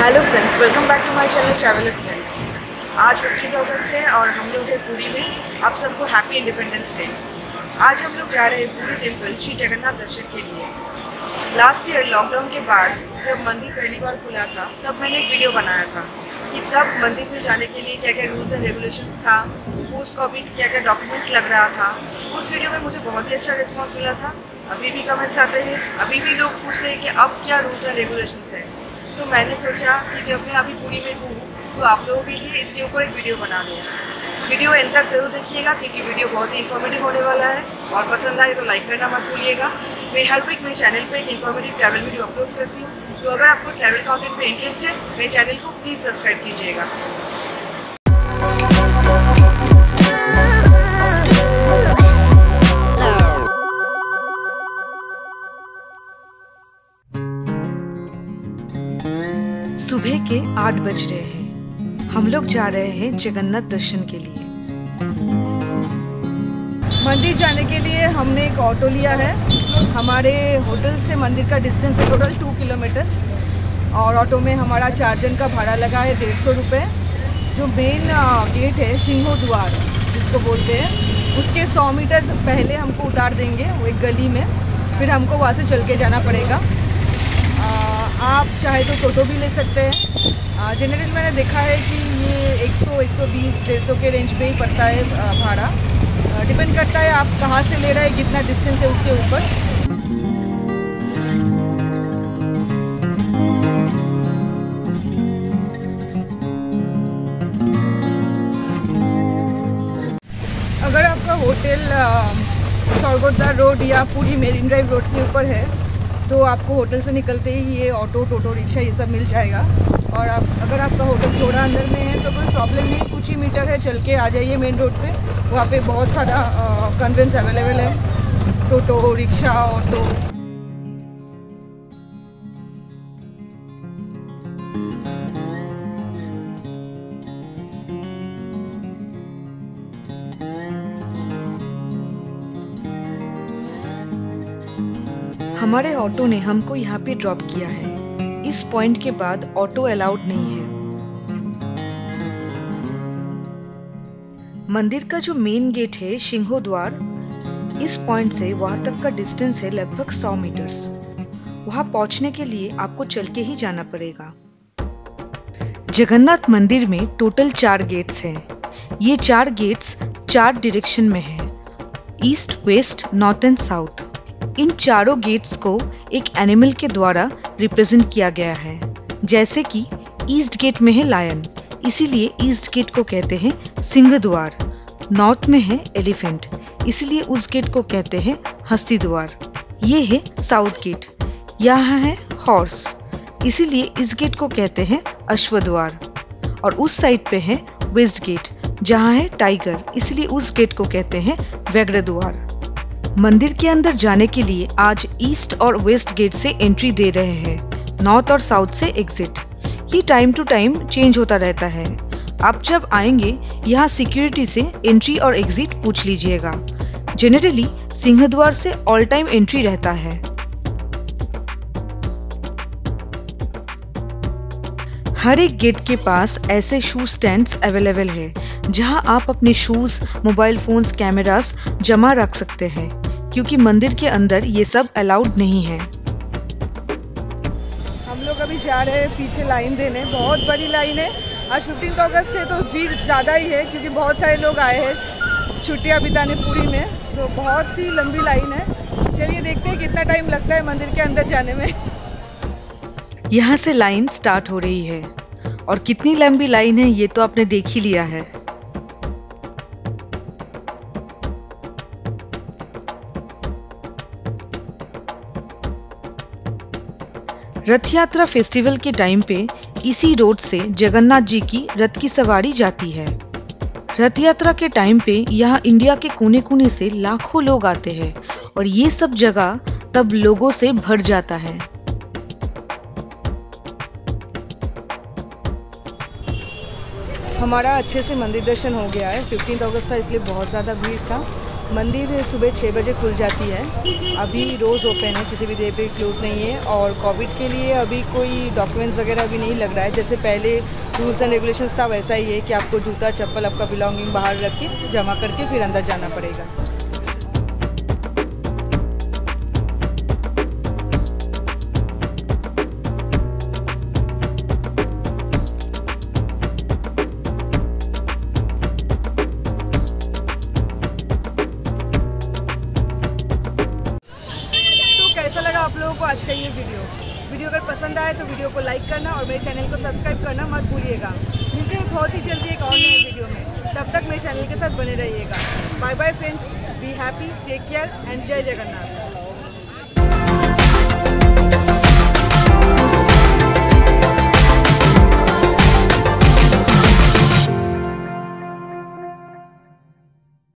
Hello friends, welcome back to my channel travellers lens. आज 15 अगस्त है और हम लोग हैं पुरी में। आप सबको हैप्पी इंडिपेंडेंस डे। आज हम लोग जा रहे हैं पुरी टेम्पल श्री जगन्नाथ दर्शन के लिए। लास्ट ईयर लॉकडाउन के बाद जब मंदिर पहली बार खुला था तब मैंने एक वीडियो बनाया था कि तब मंदिर में जाने के लिए क्या क्या रूल्स एंड रेगुलेशंस था, पोस्ट कोविड क्या क्या डॉक्यूमेंट्स लग रहा था। उस वीडियो में मुझे बहुत ही अच्छा रिस्पॉन्स मिला था। अभी भी कमेंट्स आते हैं, अभी भी लोग पूछते हैं कि अब क्या रूल्स एंड रेगुलेशंस हैं। तो मैंने सोचा कि जब मैं अभी पुरी में हूँ तो आप लोगों के लिए इसके ऊपर एक वीडियो बना दूँ। वीडियो एंड तक ज़रूर देखिएगा क्योंकि वीडियो बहुत ही इन्फॉर्मेटिव होने वाला है। और पसंद आए तो लाइक करना मत भूलिएगा। मैं हर वीक मेरे चैनल पे एक इन्फॉर्मेटिव ट्रैवल वीडियो अपलोड करती हूँ, तो अगर आपको ट्रैवल कॉन्टेंट में इंटरेस्ट है मेरे चैनल को प्लीज़ सब्सक्राइब कीजिएगा। सुबह के 8 बज रहे हैं। हम लोग जा रहे हैं जगन्नाथ दर्शन के लिए। मंदिर जाने के लिए हमने एक ऑटो लिया है। हमारे होटल से मंदिर का डिस्टेंस है टोटल 2 किलोमीटर्स और ऑटो में हमारा 4 जन का भाड़ा लगा है 150 रुपये। जो मेन गेट है सिंहद्वार जिसको बोलते हैं, उसके 100 मीटर पहले हमको उतार देंगे वो एक गली में। फिर हमको वहाँ से चल के जाना पड़ेगा। आप चाहे तो टोटो भी ले सकते हैं। जनरल मैंने देखा है कि ये 100, 120, 150 के रेंज में ही पड़ता है भाड़ा। डिपेंड करता है आप कहाँ से ले रहे हैं, कितना डिस्टेंस है उसके ऊपर। अगर आपका होटल स्वर्गोद्वार रोड या पूरी मेरीन ड्राइव रोड के ऊपर है तो आपको होटल से निकलते ही ये ऑटो, टोटो रिक्शा ये सब मिल जाएगा। और आप अगर आपका होटल थोड़ा अंदर में है तो कोई प्रॉब्लम नहीं, कुछ ही मीटर है, चल के आ जाइए मेन रोड पे। वहाँ पे बहुत सारा कन्वेंस अवेलेबल है, टोटो रिक्शा, ऑटो। हमारे ऑटो ने हमको यहाँ पे ड्रॉप किया है। इस पॉइंट के बाद ऑटो अलाउड नहीं है। मंदिर का जो मेन गेट है सिंहद्वार, इस पॉइंट से वहाँ तक का डिस्टेंस है लगभग 100 मीटर्स। वहाँ पहुँचने के लिए आपको चल के ही जाना पड़ेगा। जगन्नाथ मंदिर में टोटल 4 गेट्स हैं। ये 4 गेट्स 4 डायरेक्शन में हैं, east, west, north and south. इन चारों गेट्स को एक एनिमल के द्वारा रिप्रेजेंट किया गया है। जैसे कि ईस्ट गेट में है लायन, इसीलिए ईस्ट गेट को कहते हैं सिंहद्वार। नॉर्थ में है एलिफेंट, इसीलिए उस गेट को कहते हैं हस्तिद्वार। ये है साउथ गेट, यहाँ है हॉर्स, इसीलिए इस गेट को कहते हैं अश्वद्वार। और उस साइड पे है वेस्ट गेट जहाँ है टाइगर, इसलिए उस गेट को कहते हैं वैग्रुद्वार। मंदिर के अंदर जाने के लिए आज ईस्ट और वेस्ट गेट से एंट्री दे रहे हैं, नॉर्थ और साउथ से एग्जिट। ये टाइम टू टाइम चेंज होता रहता है। आप जब आएंगे यहाँ सिक्योरिटी से एंट्री और एग्जिट पूछ लीजिएगा। जनरली सिंहद्वार से ऑल टाइम एंट्री रहता है। हर एक गेट के पास ऐसे शू स्टैंड्स अवेलेबल है जहां आप अपने शूज, मोबाइल फोन्स, कैमरास जमा रख सकते हैं क्योंकि मंदिर के अंदर ये सब अलाउड नहीं है। हम लोग अभी जा रहे हैं पीछे लाइन देने। बहुत बड़ी लाइन है। आज 15 अगस्त है तो भीड़ ज़्यादा ही है क्योंकि बहुत सारे लोग आए हैं छुट्टियां बिताने पुरी में, तो बहुत ही लंबी लाइन है। चलिए देखते हैं कितना टाइम लगता है मंदिर के अंदर जाने में। यहाँ से लाइन स्टार्ट हो रही है और कितनी लंबी लाइन है ये तो आपने देख ही लिया है। रथ यात्रा फेस्टिवल के टाइम पे इसी रोड से जगन्नाथ जी की रथ की सवारी जाती है। रथ यात्रा के टाइम पे यहाँ इंडिया के कोने कोने से लाखों लोग आते हैं और ये सब जगह तब लोगों से भर जाता है। हमारा अच्छे से मंदिर दर्शन हो गया है। 15 अगस्त था इसलिए बहुत ज़्यादा भीड़ था। मंदिर सुबह 6 बजे खुल जाती है। अभी रोज़ ओपन है, किसी भी देर पे क्लोज़ नहीं है। और कोविड के लिए अभी कोई डॉक्यूमेंट्स वगैरह अभी नहीं लग रहा है। जैसे पहले रूल्स एंड रेगुलेशंस था वैसा ही है कि आपको जूता चप्पल आपका बिलोंगिंग बाहर रख के जमा करके फिर अंदर जाना पड़ेगा। आप लोगों को आज का ये वीडियो अगर पसंद आए तो वीडियो को लाइक करना और मेरे चैनल को सब्सक्राइब करना मत भूलिएगा। मिलते हैं बहुत ही जल्दी एक और नए वीडियो में। तब तक मेरे चैनल के साथ बने रहिएगा। Bye bye friends, be happy, take care and जय जगन्नाथ।